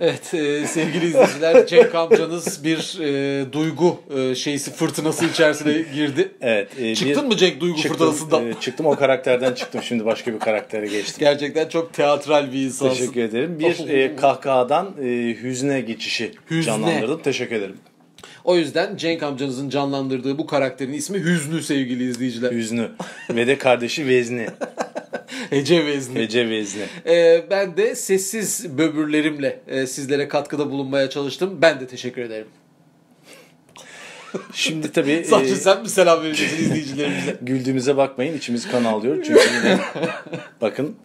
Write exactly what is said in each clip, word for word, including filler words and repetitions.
Evet e, sevgili izleyiciler, Cenk amcanız bir e, duygu e, şeysi fırtınası içerisine girdi. Evet. E, Çıktın bir, mı Cenk duygu çıktım, fırtınasından? E, çıktım, o karakterden çıktım, şimdi başka bir karaktere geçtim. Gerçekten çok teatral bir insansın. Teşekkür ederim. Bir e, kahkahadan e, hüzne geçişi hüzne. canlandırdım. Teşekkür ederim. O yüzden Cenk amcanızın canlandırdığı bu karakterin ismi Hüznü sevgili izleyiciler. Hüznü ve de kardeşi Vezni. Ece Vezni. Ece Vezni. Ee, ben de sessiz böbürlerimle e, sizlere katkıda bulunmaya çalıştım. Ben de teşekkür ederim. Şimdi tabii... Sadece e... sen mi selam vereceksin izleyicilerimize? Güldüğümüze bakmayın, içimiz kan ağlıyor. Çünkü yine... bakın...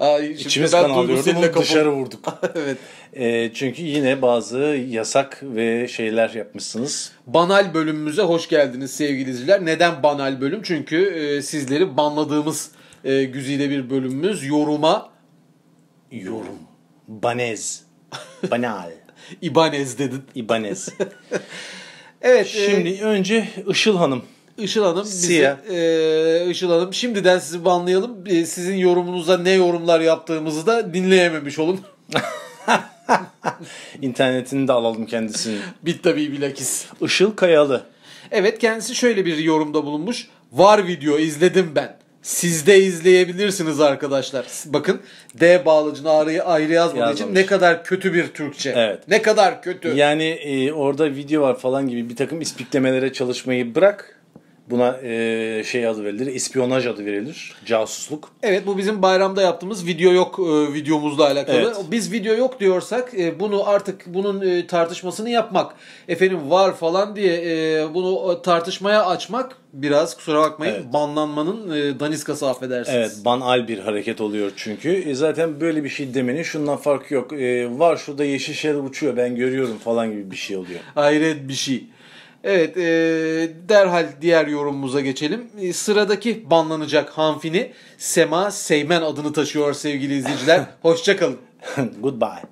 Ay, İçimiz kan alıyordu ama dışarı vurduk. Evet. E, çünkü yine bazı yasak ve şeyler yapmışsınız. Banal bölümümüze hoş geldiniz sevgili izleyiciler. Neden banal bölüm? Çünkü e, sizleri banladığımız e, güzide bir bölümümüz. Yoruma. Yorum. Banez. Banal. İbanez dedin. İbanez. Evet. Şimdi e... önce Işıl Hanım. Işıl Hanım, bizi, e, Işıl Hanım şimdiden sizi banlayalım. E, sizin yorumunuza ne yorumlar yaptığımızı da dinleyememiş olun. İnternetini de alalım kendisini. Bit tabii bilakis. Işıl Kayalı. Evet, kendisi şöyle bir yorumda bulunmuş. Var video izledim ben. Siz de izleyebilirsiniz arkadaşlar. Bakın D bağlacını ayrı, ayrı yazmadığı Yazmamış. için ne kadar kötü bir Türkçe. Evet. Ne kadar kötü. Yani e, orada video var falan gibi bir takım ispiklemelere çalışmayı bırak. Buna e, şey adı verilir, ispiyonaj adı verilir, casusluk. Evet, bu bizim bayramda yaptığımız video yok e, videomuzla alakalı. Evet. Biz video yok diyorsak e, bunu artık bunun e, tartışmasını yapmak, efendim var falan diye e, bunu tartışmaya açmak biraz, kusura bakmayın, evet, banlanmanın e, daniskası, affedersiniz. Evet, banal bir hareket oluyor çünkü. E, zaten böyle bir şey demenin şundan farkı yok. E, var şurada yeşil şeyler uçuyor ben görüyorum falan gibi bir şey oluyor. Hayret bir şey. Evet, e, derhal diğer yorumumuza geçelim. E, sıradaki banlanacak hanfini Sema Seymen adını taşıyor sevgili izleyiciler. Hoşçakalın. Goodbye.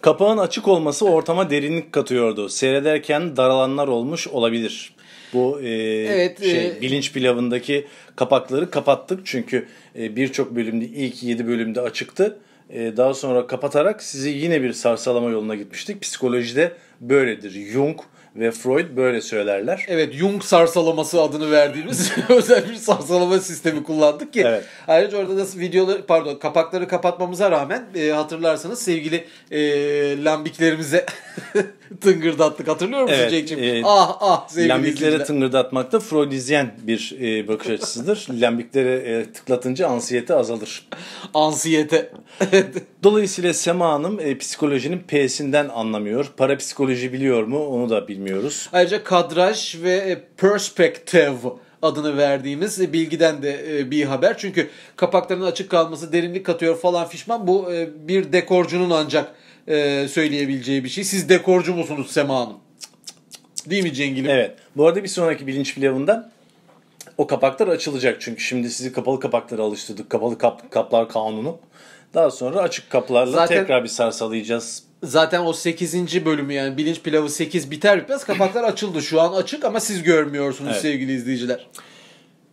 Kapağın açık olması ortama derinlik katıyordu. Seyrederken daralanlar olmuş olabilir. Bu e, evet, şey, e, bilinç pilavındaki kapakları kapattık. Çünkü e, birçok bölümde, ilk yedi bölümde açıktı. E, daha sonra kapatarak sizi yine bir sarsalama yoluna gitmiştik. Psikolojide böyledir. Jung ve Freud böyle söylerler. Evet, Jung sarsalaması adını verdiğimiz özel bir sarsalama sistemi kullandık ki. Evet. Ayrıca orada da videoları, pardon, kapakları kapatmamıza rağmen e, hatırlarsanız sevgili e, lambiklerimize tıngırdattık. Hatırlıyor musun evet, Cenk'ciğim? E, ah ah sevgili lambiklere tıngırdatmak da Freudizyen bir e, bakış açısıdır. Lambiklere e, tıklatınca ansiyete azalır. Ansiyete. Dolayısıyla Sema Hanım e, psikolojinin P'sinden anlamıyor. Parapsikoloji biliyor mu? Onu da bilmiyor. Bilmiyoruz. Ayrıca kadraj ve perspektif adını verdiğimiz bilgiden de bir haber. Çünkü kapakların açık kalması derinlik katıyor falan fişman. Bu bir dekorcunun ancak söyleyebileceği bir şey. Siz dekorcu musunuz Sema Hanım? Değil mi Cengil'im? Evet. Bu arada bir sonraki bilinç pilavında o kapaklar açılacak. Çünkü şimdi sizi kapalı kapaklara alıştırdık. Kapalı kap, kaplar kanunu. Daha sonra açık kaplarla zaten, tekrar bir sarsalayacağız. Zaten o sekizinci bölümü, yani bilinç pilavı sekiz biter bitmez kapaklar açıldı. Şu an açık ama siz görmüyorsunuz, evet, sevgili izleyiciler.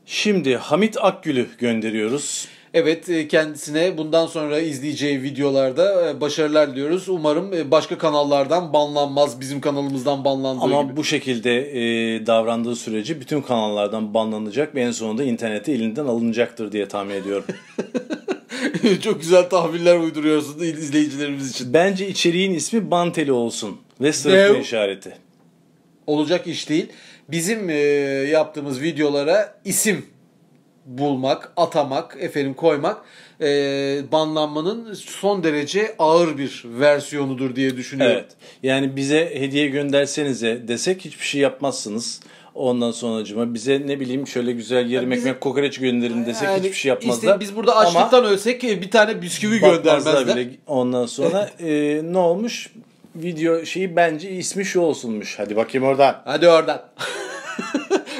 Şimdi Hamit Akgül'ü gönderiyoruz. Evet, kendisine bundan sonra izleyeceği videolarda başarılar diliyoruz. Umarım başka kanallardan banlanmaz, bizim kanalımızdan banlandığı ama gibi. Ama bu şekilde e, davrandığı sürece bütün kanallardan banlanacak ve en sonunda interneti elinden alınacaktır diye tahmin ediyorum. Çok güzel tahminler uyduruyorsun izleyicilerimiz için. Bence içeriğin ismi Banteli olsun ve sırıtma işareti. Olacak iş değil. Bizim e, yaptığımız videolara isim bulmak, atamak, efendim koymak e, banlanmanın son derece ağır bir versiyonudur diye düşünüyorum. Evet. Yani bize hediye göndersenize desek hiçbir şey yapmazsınız. Ondan sonracıma bize ne bileyim şöyle güzel yarım bize, ekmek kokoreç gönderin desek yani hiçbir şey yapmazlar. İşte biz burada açlıktan ama ölsek bir tane bisküvi göndermezler. Bile. Ondan sonra e, ne olmuş? Video şeyi bence ismi şu olsunmuş. Hadi bakayım oradan. Hadi oradan.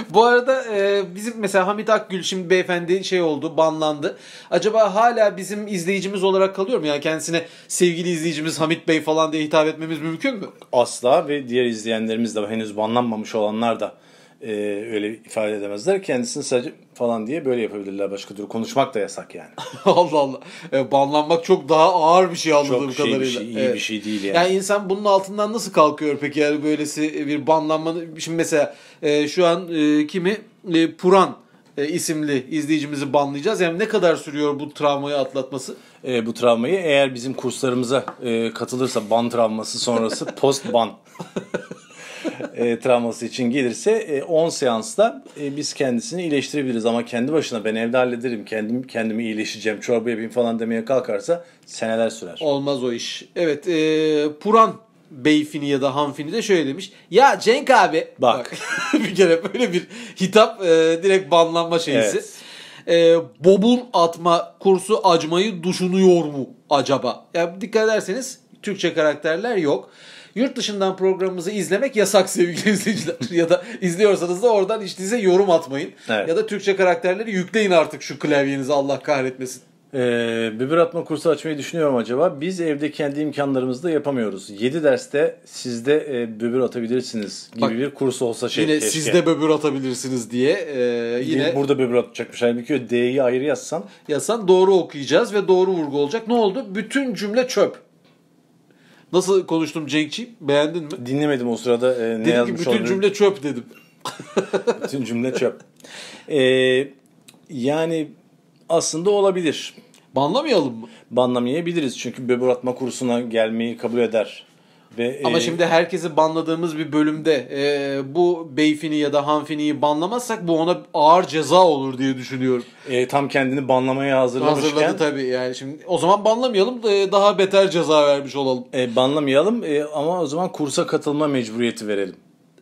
Bu arada e, bizim mesela Hamit Akgül şimdi beyefendi şey oldu, banlandı. Acaba hala bizim izleyicimiz olarak kalıyor mu? Yani kendisine sevgili izleyicimiz Hamit Bey falan diye hitap etmemiz mümkün mü? Asla ve diğer izleyenlerimiz de henüz banlanmamış olanlar da e, öyle ifade edemezler. Kendisini sadece falan diye böyle yapabilirler. Başka türlü konuşmak da yasak yani. Allah Allah. E, banlanmak çok daha ağır bir şey anladığım şey, kadarıyla. Çok şey, iyi evet. bir şey değil yani. Yani insan bunun altından nasıl kalkıyor peki? Yani böylesi bir banlanma. Şimdi mesela e, şu an e, kimi? E, Puran e, isimli izleyicimizi banlayacağız. Yani ne kadar sürüyor bu travmayı atlatması? E, bu travmayı eğer bizim kurslarımıza e, katılırsa, ban travması sonrası post ban e, travması için gelirse on e, seansta e, biz kendisini iyileştirebiliriz. Ama kendi başına ben evde hallederim, kendim kendimi iyileşeceğim, çorba yapayım falan demeye kalkarsa seneler sürer. Olmaz o iş. Evet, e, Puran Beyfini ya da Hanfini de şöyle demiş. Ya Cenk abi. Bak. bak bir kere böyle bir hitap e, direkt banlanma şeysi. Evet. E, bobul atma kursu acmayı düşünüyor mu acaba? Yani dikkat ederseniz Türkçe karakterler yok. Yurt dışından programımızı izlemek yasak sevgili izleyiciler. Ya da izliyorsanız da oradan içtiğinize yorum atmayın. Evet. Ya da Türkçe karakterleri yükleyin artık şu klavyenize, Allah kahretmesin. Ee, bibir atma kursu açmayı düşünüyorum acaba. Biz evde kendi imkanlarımızda yapamıyoruz. yedi derste sizde e, böbür atabilirsiniz gibi Bak, bir kurs olsa şey. Yine keşke. Sizde böbür atabilirsiniz diye. E, yine burada böbür atacakmış. Halbuki D'yi ayrı yazsan. Yazsan doğru okuyacağız ve doğru vurgu olacak. Ne oldu? Bütün cümle çöp. Nasıl konuştum Cenk'ciğim? Beğendin mi? Dinlemedim o sırada e, ne dedim yazmış ki, bütün olabilir? Cümle çöp dedim. Bütün cümle çöp. Ee, yani aslında olabilir. Banlamayalım mı? Banlamayabiliriz çünkü böbür atma kursuna gelmeyi kabul eder. Ve ama e... şimdi herkesi banladığımız bir bölümde e, bu beyfini ya da hanfiniyi banlamazsak bu ona ağır ceza olur diye düşünüyorum. E, tam kendini banlamaya hazırlamışken. Hazırladı tabii yani şimdi o zaman banlamayalım da daha beter ceza vermiş olalım. E, banlamayalım e, ama o zaman kursa katılma mecburiyeti verelim.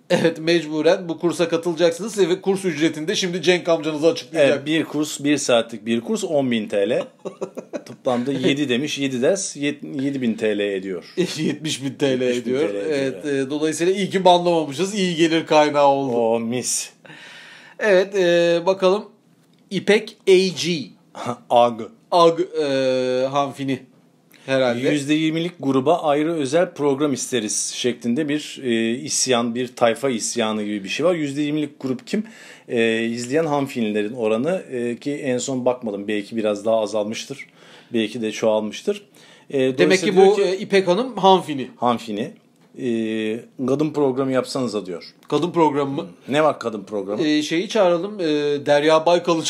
Evet, mecburen bu kursa katılacaksınız ve kurs ücretini de şimdi Cenk amcanıza açıklayacak. Evet, bir kurs, bir saatlik bir kurs on bin T L. Toplamda yedi demiş, yedi ders yedi bin T L ediyor. yetmiş bin T L ediyor. Bin T L evet, e, dolayısıyla iyi ki banlamamışız, iyi gelir kaynağı oldu. Oo mis. Evet, e, bakalım İpek A G. A G. A G e, hanfini. Herhalde. yüzde yirmilik gruba ayrı özel program isteriz şeklinde bir e, isyan, bir tayfa isyanı gibi bir şey var. yüzde yirmilik grup kim? E, izleyen hanfinilerin oranı e, ki en son bakmadım. Belki biraz daha azalmıştır. Belki de çoğalmıştır. E, Demek ki bu ki, İpek Hanım hanfini. Hanfini. E, kadın programı yapsanıza diyor. Kadın programı mı? Ne var kadın programı? E, şeyi çağıralım. E, Derya Baykal'ı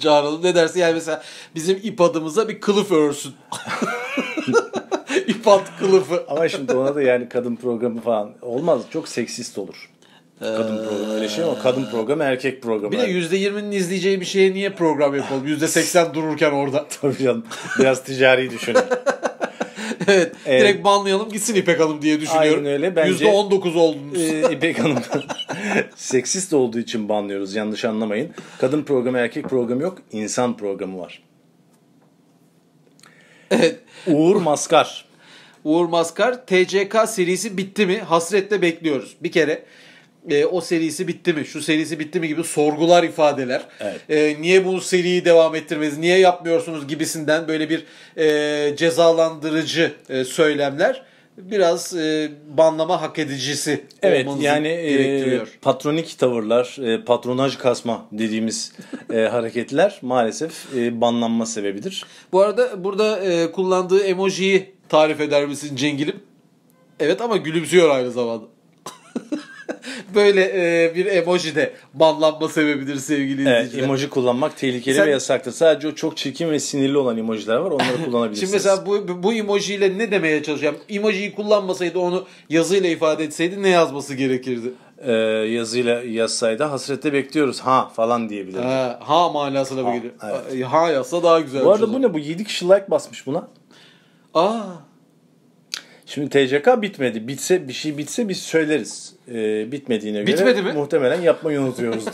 çağıralım. Ne dersin? Yani mesela bizim ip adımıza bir kılıf örsün. İp at kılıfı. Ama şimdi ona da yani kadın programı falan olmaz. Çok seksist olur. Kadın ee... programı öyle şey ama kadın programı erkek programı. Bir de yüzde yirminin izleyeceği bir şeye niye program yapalım? yüzde seksen dururken orada. Tabii canım. Biraz ticari düşünün. Evet. Ee, direkt banlayalım gitsin İpek Hanım diye düşünüyorum. Aynen öyle. Bence yüzde on dokuz oldunuz. E, İpek Hanım seksist olduğu için banlıyoruz. Yanlış anlamayın. Kadın programı, erkek programı yok. İnsan programı var. Evet. Uğur Maskar. Uğur Maskar, T C K serisi bitti mi? Hasretle bekliyoruz. Bir kere e, o serisi bitti mi? Şu serisi bitti mi gibi sorgular, ifadeler. Evet. E, niye bu seriyi devam ettirmez? Niye yapmıyorsunuz gibisinden böyle bir e, cezalandırıcı e, söylemler. Biraz e, banlama hak edicisi evet, olmanızı yani, gerektiriyor. E, patronik tavırlar, e, patronaj kasma dediğimiz e, hareketler maalesef e, banlanma sebebidir. Bu arada burada e, kullandığı emojiyi tarif eder misin Cengil'im? Evet ama gülümsüyor aynı zamanda. Böyle e, bir emoji de banlanma sebebidir sevgili evet, izleyiciler. Emoji kullanmak tehlikeli Sen, ve yasaktır. Sadece o çok çirkin ve sinirli olan emojiler var. Onları kullanabilirsiniz. Şimdi mesela bu, bu emojiyle ne demeye çalışacağım? Emojiyi kullanmasaydı, onu yazıyla ifade etseydi ne yazması gerekirdi? Ee, yazıyla yazsaydı hasretle bekliyoruz ha falan diyebilirdi. Ha, ha manasına ha, geliyor. Evet. Ha yazsa daha güzel. Bu arada bu ne? Bu yedi kişi like basmış buna. Aa. Şimdi T C K bitmedi. Bitse bir şey bitse biz söyleriz. Ee, bitmediğine göre Bitmedi mi? muhtemelen yapmayı unutuyoruzdur.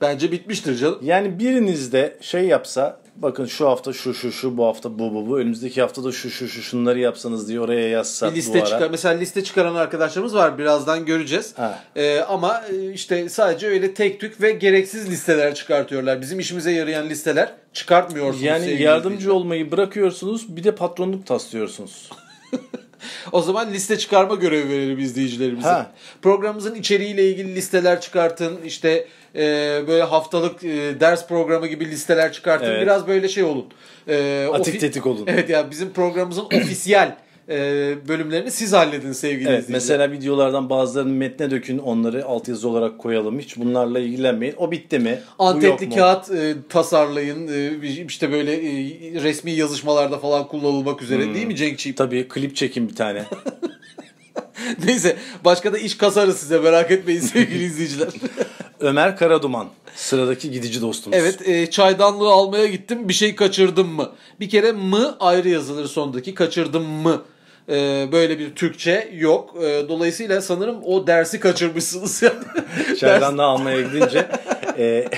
Bence bitmiştir canım. Yani biriniz de şey yapsa, bakın şu hafta şu şu şu, bu hafta bu bu bu, önümüzdeki hafta da şu şu şu şunları yapsanız diye oraya yazsak bir liste çıkar. Mesela liste çıkaran arkadaşlarımız var, birazdan göreceğiz. Ee, ama işte sadece öyle tek tük ve gereksiz listeler çıkartıyorlar. Bizim işimize yarayan listeler çıkartmıyorsunuz. Yani yardımcı olmayı bırakıyorsunuz, bir de patronluk taslıyorsunuz. O zaman liste çıkarma görevi verelim izleyicilerimize. Ha. Programımızın içeriğiyle ilgili listeler çıkartın. İşte e, böyle haftalık e, ders programı gibi listeler çıkartın. Evet. Biraz böyle şey olun. E, Atik tetik olun. Evet ya yani bizim programımızın ofisiyel e, bölümlerini siz halledin sevgili evet, izleyiciler. Mesela videolardan bazılarını metne dökün, onları altyazı olarak koyalım. Hiç bunlarla ilgilenmeyin. O bitti mi? Antetli kağıt e, tasarlayın. E, işte böyle e, resmi yazışmalarda falan kullanılmak üzere hmm. değil mi Cenkçiğim? Tabii klip çekin bir tane. Neyse başka da iş kasarız size, merak etmeyin sevgili izleyiciler. Ömer Karaduman sıradaki gidici dostumuz. Evet e, çaydanlığı almaya gittim, bir şey kaçırdım mı? Bir kere mı ayrı yazılır sondaki, kaçırdım mı? Ee, böyle bir Türkçe yok. Ee, dolayısıyla sanırım o dersi kaçırmışsınız. Çaydanlığı almaya gidince e,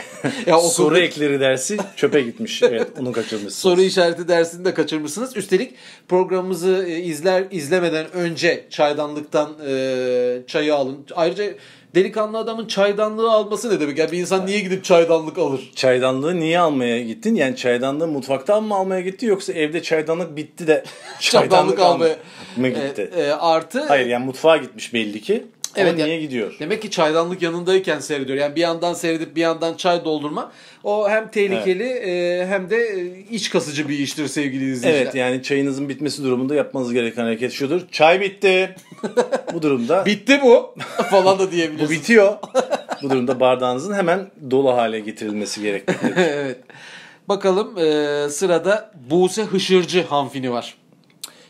ya, soru okulda... ekleri dersi çöpe gitmiş. Evet, onu kaçırmışsınız. Soru işareti dersini de kaçırmışsınız. Üstelik programımızı izler izlemeden önce çaydanlıktan e, çayı alın. Ayrıca delikanlı adamın çaydanlığı alması ne demek? Yani bir insan niye gidip çaydanlık alır? Çaydanlığı niye almaya gittin? Yani çaydanlığı mutfaktan mı almaya gitti, yoksa evde çaydanlık bitti de çaydanlık almaya mı gitti? E, e, artı... Hayır yani mutfağa gitmiş belli ki. Evet, ama niye yani, gidiyor? Demek ki çaydanlık yanındayken seyrediyor. Yani bir yandan seyredip bir yandan çay doldurma, o hem tehlikeli evet. e, hem de iç kasıcı bir iştir sevgili izleyiciler. Evet yani çayınızın bitmesi durumunda yapmanız gereken hareket şudur. Çay bitti. Bu durumda. Bitti bu. Falan da diyebilirsiniz. Bu bitiyor. Bu durumda bardağınızın hemen dolu hale getirilmesi gerekmektedir. Evet. Bakalım e, sırada Buse Hışırcı hanfini var.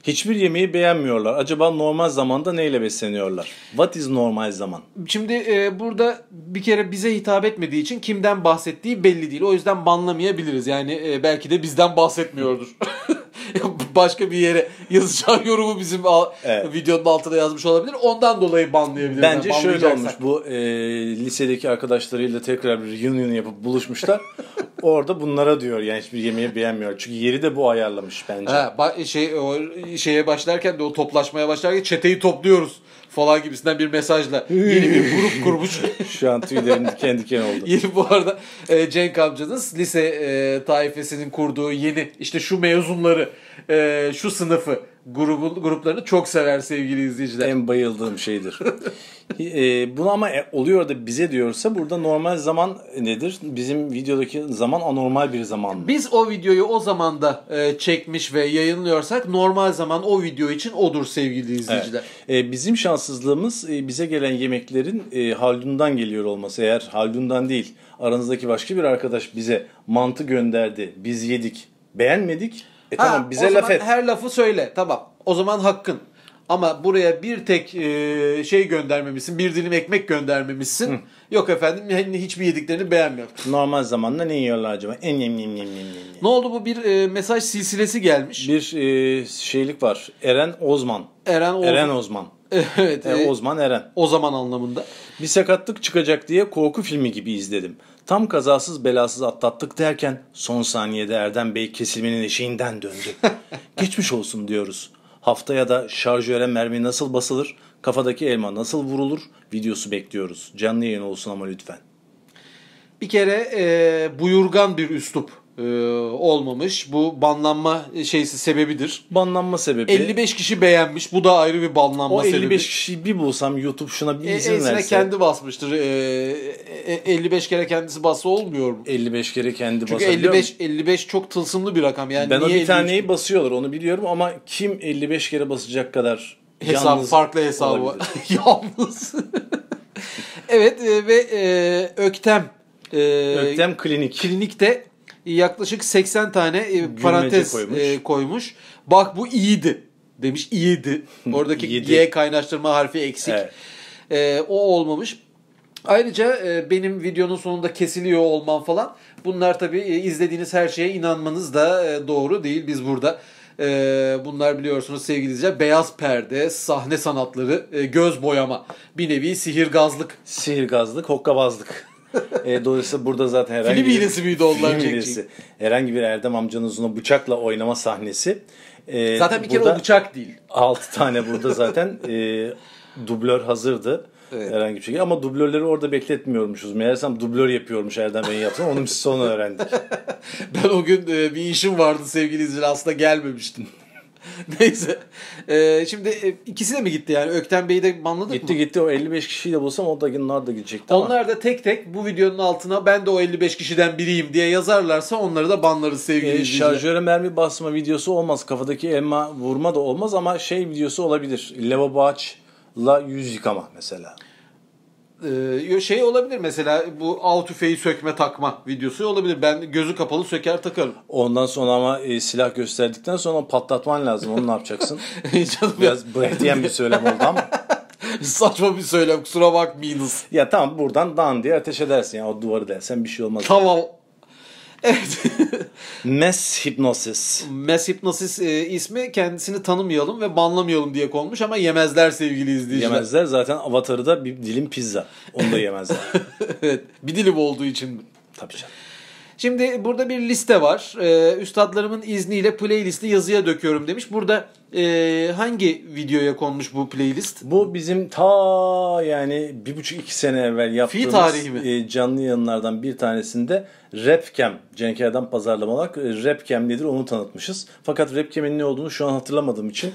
Hiçbir yemeği beğenmiyorlar. Acaba normal zamanda neyle besleniyorlar? What is normal zaman? Şimdi e, burada bir kere bize hitap etmediği için kimden bahsettiği belli değil. O yüzden banlamayabiliriz. Yani e, belki de bizden bahsetmiyordur. Başka bir yere yazacağı yorumu bizim evet. videonun altına yazmış olabilir. Ondan dolayı banlayabiliriz. Bence yani şöyle olmuş. Bu e, lisedeki arkadaşlarıyla tekrar bir reunion yapıp buluşmuşlar. Orada bunlara diyor yani hiçbir yemeği beğenmiyor. Çünkü yeri de bu ayarlamış bence. Ha, şey o şeye başlarken de o toplaşmaya başlarken çeteyi topluyoruz falan gibisinden bir mesajla yeni bir grup kurmuş. Şu an tüylerim diken diken oldu. Yeni bu arada e, Cenk amcanız lise e, taifesinin kurduğu yeni işte şu mezunları e, şu sınıfı grubu, gruplarını çok sever sevgili izleyiciler. En bayıldığım şeydir. e, bunu ama e, oluyor da bize diyorsa burada normal zaman nedir? Bizim videodaki zaman anormal bir zaman mı? Biz o videoyu o zamanda e, çekmiş ve yayınlıyorsak normal zaman o video için odur sevgili izleyiciler. Evet. E, bizim şanssızlığımız e, bize gelen yemeklerin e, Haldun'dan geliyor olması. Eğer Haldun'dan değil aranızdaki başka bir arkadaş bize mantı gönderdi, biz yedik, beğenmedik. E ha, tamam bize laf et. Her lafı söyle. Tamam. O zaman hakkın. Ama buraya bir tek e, şey göndermemişsin. Bir dilim ekmek göndermemişsin. Hı. Yok efendim hiçbir yediklerini beğenmiyorum. Normal zamanda ne yiyorlar acaba? En yem yem yem yem. Ne oldu bu? Bir e, mesaj silsilesi gelmiş. Bir e, şeylik var. Eren Ozman. Eren Ozman. Eren Ozman. Evet. E, Ozman Eren. O zaman anlamında. Bir sakatlık çıkacak diye korku filmi gibi izledim. Tam kazasız belasız atlattık derken son saniyede Erdem Bey kesilmenin eşiğinden döndü. Geçmiş olsun diyoruz. Haftaya da şarjöre mermi nasıl basılır, kafadaki elma nasıl vurulur videosu bekliyoruz. Canlı yayın olsun ama lütfen. Bir kere e, buyurgan bir üslup e, olmamış. Bu banlanma şeysi sebebidir. Banlanma sebebi. elli beş kişi beğenmiş. Bu da ayrı bir banlanma o elli beş sebebi. elli beş kişiyi bir bulsam YouTube şuna bir izin e, verse. Kendi basmıştır. E, e, elli beş kere kendisi bası olmuyor mu? elli beş kere kendi basabiliyor. Çünkü elli beş, elli beş çok tılsımlı bir rakam. Yani ben niye o bir taneyi elli beş... basıyorlar onu biliyorum ama kim elli beş kere basacak kadar hesap, yalnız farklı hesabı var. Yalnız. Evet e, ve e, Öktem. E, Öktem Klinik. Klinik'te yaklaşık seksen tane e, parantez koymuş. E, koymuş. Bak bu iyiydi demiş. İyiydi. Oradaki Y kaynaştırma harfi eksik. Evet. E, o olmamış. Ayrıca e, benim videonun sonunda kesiliyor olmam falan. Bunlar tabii e, izlediğiniz her şeye inanmanız da e, doğru değil. Biz burada e, bunlar biliyorsunuz sevgili izleyiciler. Beyaz perde, sahne sanatları, e, göz boyama. Bir nevi sihirgazlık. Sihirgazlık, hokkabazlık. e, dolayısıyla burada zaten herhangi film bir miydi onlar film herhangi bir Erdem amcanızın o bıçakla oynama sahnesi e, zaten bir kere o bıçak değil altı tane burada zaten e, dublör hazırdı evet. Herhangi bir şekilde ama dublörleri orada bekletmiyormuşuz meğersem dublör yapıyormuş Erdem Bey'in yaptığını onu biz sonra öğrendik. Ben o gün e, bir işim vardı sevgili izleyiciler aslında gelmemiştim. Neyse. Ee, şimdi ikisi de mi gitti yani? Ökten Bey'i de banladık gitti, mı? Gitti gitti. O elli beş kişiyi de bulsam onlar da gidecekti. Onlar ama da tek tek bu videonun altına ben de o elli beş kişiden biriyim diye yazarlarsa onları da banlarız sevgili izleyiciler. Şarjöre mermi basma videosu olmaz. Kafadaki elma vurma da olmaz ama şey videosu olabilir. Lavabo açla yüz yıkama mesela. Ee, şey olabilir mesela, bu av tüfeği sökme takma videosu olabilir. Ben gözü kapalı söker takarım. Ondan sonra ama e, silah gösterdikten sonra patlatman lazım. Onu ne yapacaksın? Biraz brehtiyen bir söylem oldu ama. Saçma bir söylem, kusura bakmayınız. Ya tamam, buradan dan diye ateş edersin. Yani o duvarı dersen bir şey olmaz. Tamam. Yani. Evet. Mass Hypnosis. Mass Hypnosis e, ismi kendisini tanımayalım ve banlamayalım diye konmuş ama yemezler sevgili izleyiciler. Yemezler, zaten avatarı da bir dilim pizza. Onu da yemezler. Evet, bir dilim olduğu için. Tabii canım. Şimdi burada bir liste var. Ee, üstadlarımın izniyle playlisti yazıya döküyorum demiş. Burada e, hangi videoya konmuş bu playlist? Bu bizim ta yani bir buçuk iki sene evvel yaptığımız e, canlı yayınlardan bir tanesinde Rapcam, Cenk Erdem pazarlama olarak Rapcam nedir onu tanıtmışız. Fakat Rapcam'in ne olduğunu şu an hatırlamadığım için.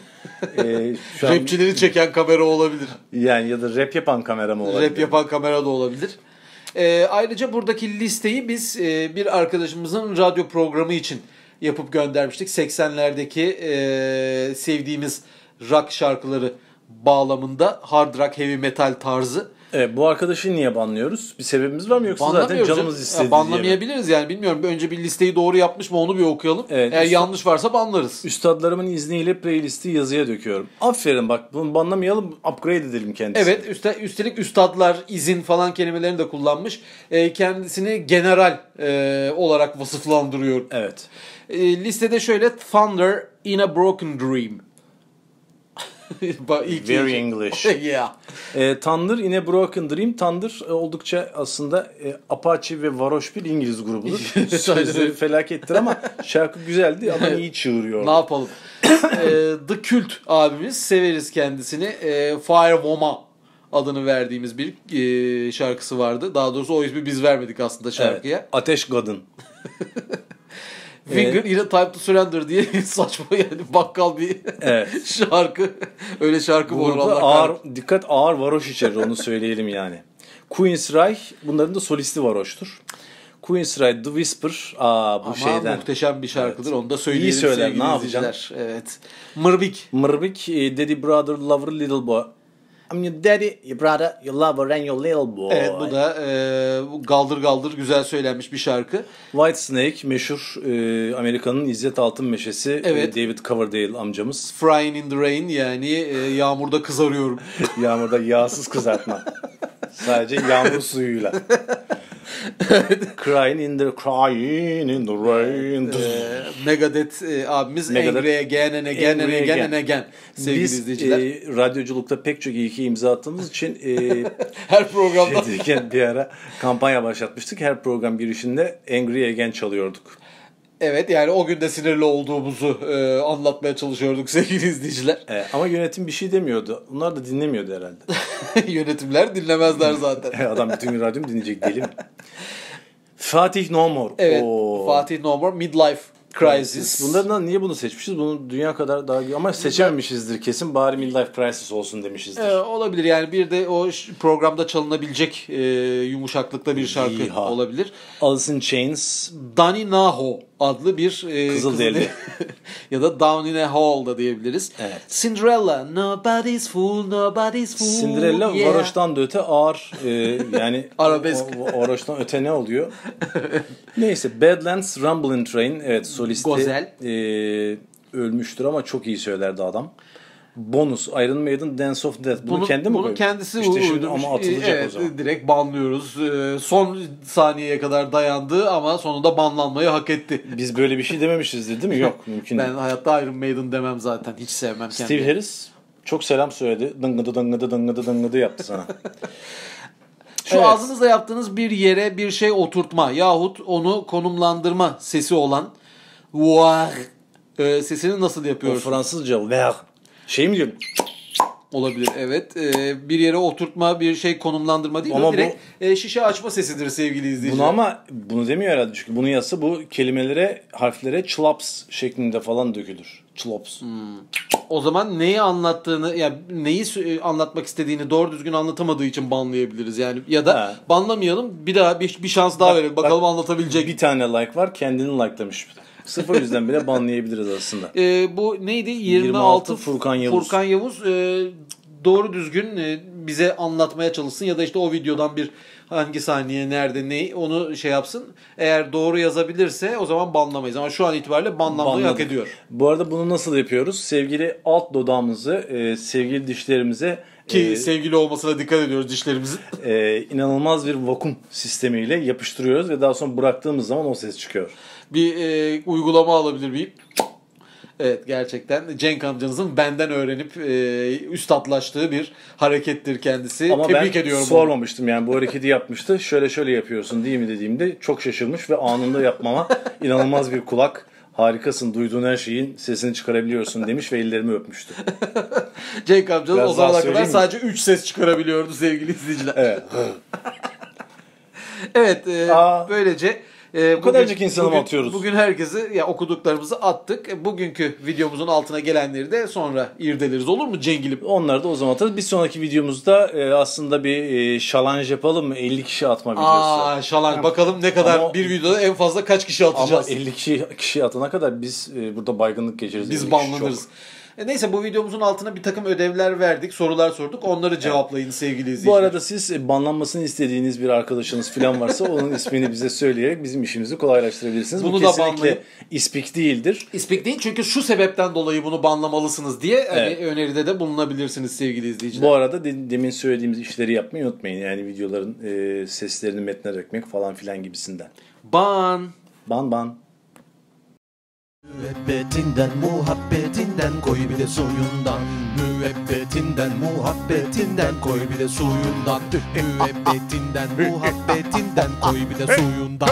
E, şu an... Rapçileri çeken kamera olabilir. Yani ya da rap yapan kamera mı olabilir? Rap yapan kamera da olabilir. E, ayrıca buradaki listeyi biz e, bir arkadaşımızın radyo programı için yapıp göndermiştik. seksenlerdeki e, sevdiğimiz rock şarkıları bağlamında hard rock, heavy metal tarzı. E, bu arkadaşı niye banlıyoruz? Bir sebebimiz var mı yoksa zaten canımız istediği? Ya, banlamayabiliriz yani, bilmiyorum. Önce bir listeyi doğru yapmış mı onu bir okuyalım. Evet, eğer yanlış varsa banlarız. Üstadlarımın izniyle playlisti yazıya döküyorum. Aferin, bak bunu banlamayalım, upgrade edelim kendisini. Evet, üste, üstelik üstadlar, izin falan kelimelerini de kullanmış. E, kendisini general e, olarak vasıflandırıyor. Evet. E, listede şöyle Thunder in a Broken Dream. Very English. Yeah. E, Thunder in a Broken Dream. Thunder e, oldukça aslında e, Apache ve varoş bir İngiliz grubudur. Sözleri felakettir ama şarkı güzeldi ama iyi çığırıyor. Ne yapalım? e, The Cult abimiz, severiz kendisini. E, Fire Woman adını verdiğimiz bir e, şarkısı vardı. Daha doğrusu o ismi biz vermedik aslında şarkıya. Evet. Ateş Kadın. Finger in a Time to Surrender diye saçma yani bakkal bir evet. şarkı. Öyle şarkı bu arada. Ağır, dikkat ağır varoş içerir, onu söyleyelim yani. Queen's Rye, bunların da solisti varoştur. Queen's Rye, The Whisper. Aa, bu ama şeyden muhteşem bir şarkıdır, evet. Onu da söyleyelim. İyi söyler, ne yapacaksın? Evet. Mırbik. Mırbik, Daddy Brother Lover Little Boy. I'm your daddy, your brother, your lover and your little boy. Evet, bu da e, galdır galdır güzel söylenmiş bir şarkı. White Snake, meşhur e, Amerika'nın İzzet Altın Meşesi, evet. e, David Coverdale amcamız. Frying in the rain yani e, yağmurda kızarıyorum. Yağmurda yağsız kızartma. Sadece yağmur suyuyla. Crying in the crying in the rain. Ee, Megadeth e, abimiz Angry Again and Again and Again and Again. Sevgili biz, izleyiciler. E, radyoculukta pek çok ilki imza attığımız için e, her programda şey bir ara kampanya başlatmıştık. Her program girişinde Angry Again çalıyorduk. Evet, yani o gün de sinirli olduğumuzu e, anlatmaya çalışıyorduk sevgili izleyiciler. Evet, ama yönetim bir şey demiyordu. Onlar da dinlemiyordu herhalde. Yönetimler dinlemezler zaten. Adam bütün gün radyomu dinleyecek deli mi? Fatih No More. Evet, Oo. Fatih No More, Midlife Crisis. Bunlardan niye bunu seçmişiz? Bunu dünya kadar daha... Ama seçememişizdir kesin. Bari Midlife Crisis olsun demişizdir. Ee, olabilir yani, bir de o programda çalınabilecek e, yumuşaklıkta bir şarkı Yiha. olabilir. Alice in Chains. Danny Naho adlı bir... E, Kızılderili. Ya da Down in a Hole da diyebiliriz. Evet. Cinderella. Nobody's fool, nobody's fool. Cinderella yeah. varoştan da öte ağır. E, yani arabesk. Varoştan öte ne oluyor? Neyse. Badlands, Rumbling Train. Evet, solisti. Gozel. E, ölmüştür ama çok iyi söylerdi adam. Bonus. Iron Maiden, Dance of Death. Bunu, bunu kendi mi bunu koyuyor? Kendisi işte şimdi ama atılacak evet, o zaman. Direkt banlıyoruz. Son saniyeye kadar dayandı ama sonunda banlanmayı hak etti. Biz böyle bir şey dememişizdir değil mi? Yok, mümkün değil. Ben hayatta Iron Maiden demem zaten. Hiç sevmem kendimi. Steve Harris çok selam söyledi. Dıngıdı dıngıdı dıngıdı dıngıdı yaptı sana. Şu evet. ağzınızla yaptığınız bir yere bir şey oturtma yahut onu konumlandırma sesi olan var ee, sesini nasıl yapıyoruz? O Fransızca var. Şey mi diyorum? Olabilir, evet. Ee, bir yere oturtma, bir şey konumlandırma değil ama direkt bu, e, şişe açma sesidir sevgili izleyiciler. Bunu ama bunu demiyor herhalde çünkü bunun yazısı bu kelimelere, harflere çlaps şeklinde falan dökülür. Çlops. Hmm. O zaman neyi anlattığını, yani neyi anlatmak istediğini doğru düzgün anlatamadığı için banlayabiliriz yani, ya da ha. banlamayalım, bir daha bir, bir şans daha bak, verelim bakalım bak, anlatabilecek. Bir tane like var, kendini likelamış. Sıfır yüzden bile banlayabiliriz aslında. E, bu neydi? yirmi altı, yirmi altı Furkan Yavuz. Furkan Yavuz e, doğru düzgün e, bize anlatmaya çalışsın ya da işte o videodan bir hangi saniye, nerede, ne, onu şey yapsın. Eğer doğru yazabilirse o zaman banlamayız. Ama şu an itibariyle banlamayı hak ediyor. Bu arada bunu nasıl yapıyoruz? Sevgili alt dodağımızı, e, sevgili dişlerimize... Ki e, sevgili olmasına dikkat ediyoruz dişlerimizin. E, inanılmaz bir vakum sistemiyle yapıştırıyoruz ve daha sonra bıraktığımız zaman o ses çıkıyor. Bir e, uygulama alabilir miyim? Evet, gerçekten Cenk amcanızın benden öğrenip e, üstatlaştığı bir harekettir kendisi. Ama tebrik ediyorum. Ama ben sormamıştım onu. Yani bu hareketi yapmıştı. Şöyle şöyle yapıyorsun değil mi dediğimde çok şaşırmış ve anında yapmama inanılmaz bir kulak. Harikasın, duyduğun her şeyin sesini çıkarabiliyorsun demiş ve ellerimi öpmüştü. Cenk amcanız biraz o zamana kadar mi? Sadece üç ses çıkarabiliyordu sevgili izleyiciler. Evet. Evet e, böylece... Ee, bu kadarcık insanı bugün, atıyoruz. Bugün herkesi, ya okuduklarımızı attık. Bugünkü videomuzun altına gelenleri de sonra irdeleriz, olur mu Cengilip? Onları da o zaman atarız. Bir sonraki videomuzda e, aslında bir e, şalanj yapalım. elli kişi atma videosu. Aa, şalanj. Yani, bakalım ne kadar ama, bir videoda en fazla kaç kişi atacağız? Ama elli kişi, kişi atana kadar biz e, burada baygınlık geçiririz. Biz banlanırız. Neyse, bu videomuzun altına bir takım ödevler verdik, sorular sorduk. Onları cevaplayın evet. sevgili izleyiciler. Bu arada siz banlanmasını istediğiniz bir arkadaşınız falan varsa onun ismini bize söyleyerek bizim işimizi kolaylaştırabilirsiniz. Bunu bu da kesinlikle banlayın. İspik değildir. İspik değil, çünkü şu sebepten dolayı bunu banlamalısınız diye evet. hani öneride de bulunabilirsiniz sevgili izleyiciler. Bu arada demin söylediğimiz işleri yapmayı unutmayın. Yani videoların e, seslerini metne dökmek falan filan gibisinden. Ban. Ban ban. Müebbetinden, muhabbetinden, koy bir de suyundan. Müebbetinden, muhabbetinden, koy bir de suyundan. Müebbetinden, muhabbetinden, koy bir de suyundan.